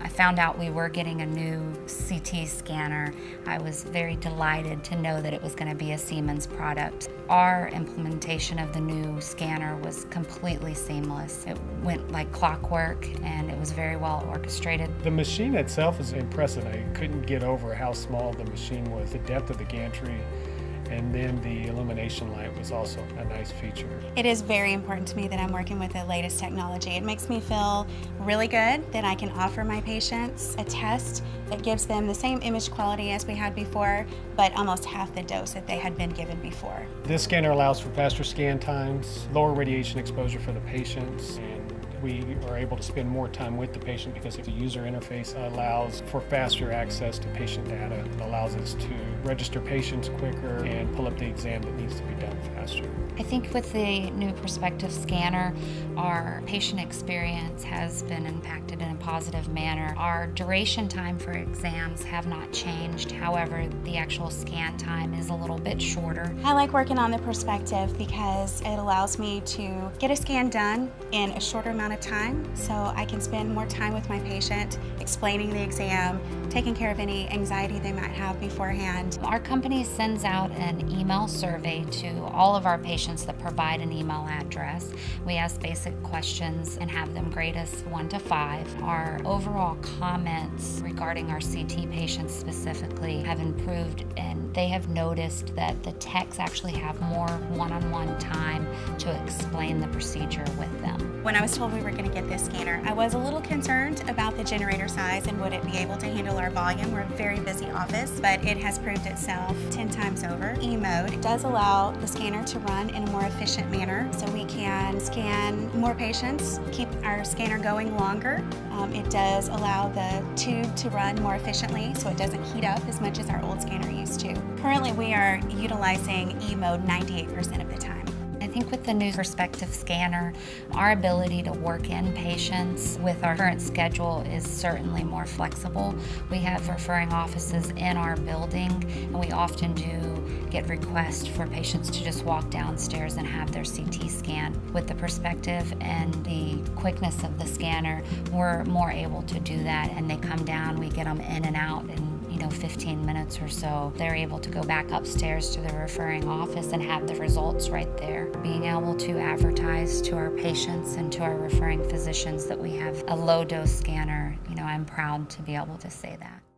I found out we were getting a new CT scanner. I was very delighted to know that it was going to be a Siemens product. Our implementation of the new scanner was completely seamless. It went like clockwork, and it was very well orchestrated. The machine itself is impressive. I couldn't get over how small the machine was, the depth of the gantry. And then the illumination light was also a nice feature. It is very important to me that I'm working with the latest technology. It makes me feel really good that I can offer my patients a test that gives them the same image quality as we had before, but almost half the dose that they had been given before. This scanner allows for faster scan times, lower radiation exposure for the patients, and we are able to spend more time with the patient because the user interface allows for faster access to patient data. It allows us to register patients quicker and pull up the exam that needs to be done faster. I think with the new Perspective scanner, our patient experience has been impacted in a positive manner. Our duration time for exams have not changed. However, the actual scan time is a little bit shorter. I like working on the Perspective because it allows me to get a scan done in a shorter amount of time, so I can spend more time with my patient, explaining the exam, taking care of any anxiety they might have beforehand. Our company sends out an email survey to all of our patients that provide an email address. We ask basic questions and have them grade us 1 to 5. Our overall comments regarding our CT patients specifically have improved, and they have noticed that the techs actually have more one-on-one time to explain the procedure with them. When I was told we were going to get this scanner, I was a little concerned about the generator size and would it be able to handle our volume. We're a very busy office, but it has proved itself 10 times over. E-mode does allow the scanner to run in a more efficient manner, so we can scan more patients, keep our scanner going longer. It does allow the tube to run more efficiently, so it doesn't heat up as much as our old scanner used to. Currently, we are utilizing E-mode 98% of the time. I think with the new Perspective scanner, our ability to work in patients with our current schedule is certainly more flexible. We have referring offices in our building, and we often do get requests for patients to just walk downstairs and have their CT scan. With the Perspective and the quickness of the scanner, we're more able to do that, and they come down, we get them in and out in 15 minutes or so. They're able to go back upstairs to the referring office and have the results right there. Being able to advertise to our patients and to our referring physicians that we have a low-dose scanner, I'm proud to be able to say that.